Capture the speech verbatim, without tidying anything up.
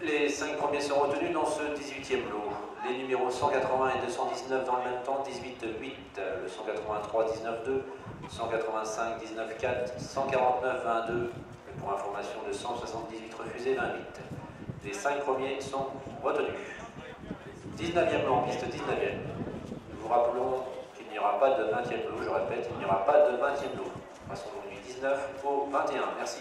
Les cinq premiers sont retenus dans ce dix-huitième lot. Les numéros cent quatre-vingts et deux cent dix-neuf dans le même temps, dix-huit huit, le cent quatre-vingt-trois, dix-neuf deux, cent quatre-vingt-cinq, dix-neuf quatre, cent quarante-neuf, vingt-deux, et pour information de cent soixante-dix-huit refusés, vingt-huit. Les cinq premiers sont retenus. dix-neuvième lot en piste dix-neuvième. Nous vous rappelons qu'il n'y aura pas de vingtième lot, je répète, il n'y aura pas de vingtième lot. Passons donc du dix-neuf au vingt et un. Merci.